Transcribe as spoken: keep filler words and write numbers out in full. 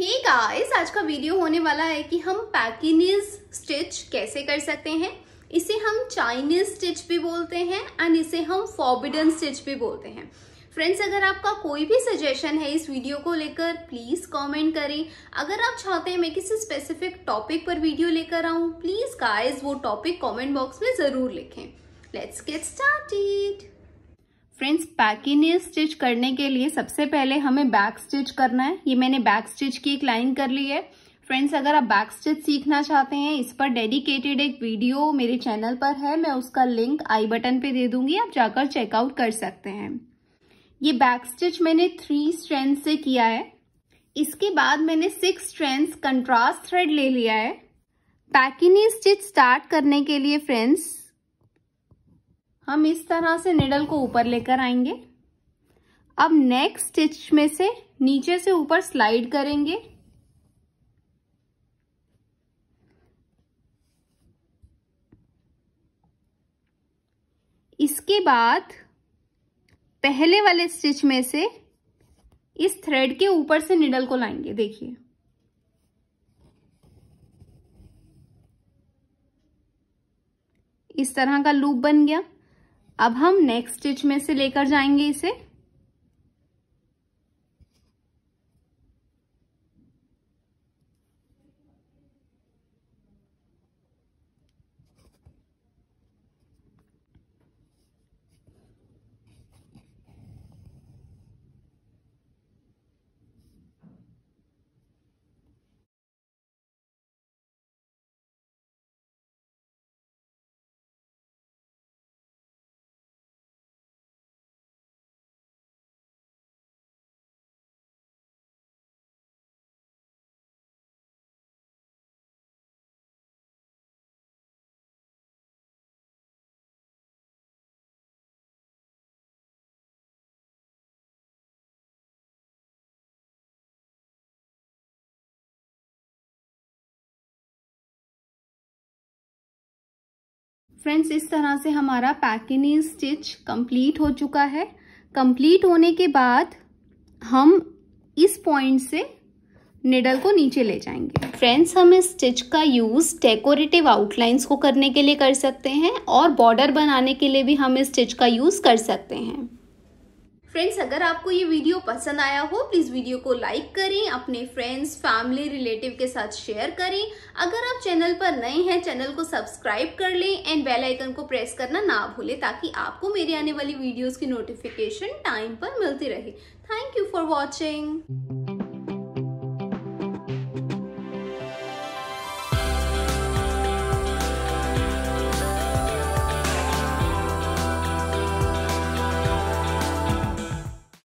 Hey guys, आज का video होने वाला है कि हम पेकिनीज स्टिच कैसे कर सकते हैं। इसे हम चाइनीज स्टिच भी बोलते हैं एंड इसे हम फॉरबिडन स्टिच भी बोलते हैं। फ्रेंड्स, अगर आपका कोई भी सजेशन है इस वीडियो को लेकर, प्लीज़ कमेंट करें। अगर आप चाहते हैं मैं किसी स्पेसिफिक टॉपिक पर वीडियो लेकर आऊँ, प्लीज़ गाइस वो टॉपिक कॉमेंट बॉक्स में ज़रूर लिखें। Let's get started. Friends, Pekinese stitch करने के लिए सबसे पहले हमें बैक स्टिच करना है। ये मैंने बैक स्टिच की एक लाइन कर ली है। फ्रेंड्स, अगर आप बैक स्टिच सीखना चाहते हैं, इस पर डेडिकेटेड एक वीडियो मेरे चैनल पर है, मैं उसका लिंक आई बटन पे दे दूंगी, आप जाकर चेकआउट कर सकते हैं। ये बैक स्टिच मैंने थ्री स्ट्रैंड से किया है। इसके बाद मैंने सिक्स स्ट्रैंड कंट्रास्ट थ्रेड ले लिया है। पेकिनीज स्टिच स्टार्ट करने के लिए फ्रेंड्स हम इस तरह से निडल को ऊपर लेकर आएंगे। अब नेक्स्ट स्टिच में से नीचे से ऊपर स्लाइड करेंगे। इसके बाद पहले वाले स्टिच में से इस थ्रेड के ऊपर से निडल को लाएंगे। देखिए, इस तरह का लूप बन गया। अब हम नेक्स्ट स्टिच में से लेकर जाएंगे इसे। फ्रेंड्स, इस तरह से हमारा पेकिनीज स्टिच कंप्लीट हो चुका है। कंप्लीट होने के बाद हम इस पॉइंट से निडल को नीचे ले जाएंगे। फ्रेंड्स, हम इस स्टिच का यूज़ डेकोरेटिव आउटलाइंस को करने के लिए कर सकते हैं और बॉर्डर बनाने के लिए भी हम इस स्टिच का यूज़ कर सकते हैं। फ्रेंड्स, अगर आपको ये वीडियो पसंद आया हो, प्लीज़ वीडियो को लाइक करें, अपने फ्रेंड्स, फैमिली, रिलेटिव के साथ शेयर करें। अगर आप चैनल पर नए हैं, चैनल को सब्सक्राइब कर लें एंड बेल आइकन को प्रेस करना ना भूलें, ताकि आपको मेरे आने वाली वीडियोस की नोटिफिकेशन टाइम पर मिलती रहे। Thank you for watching.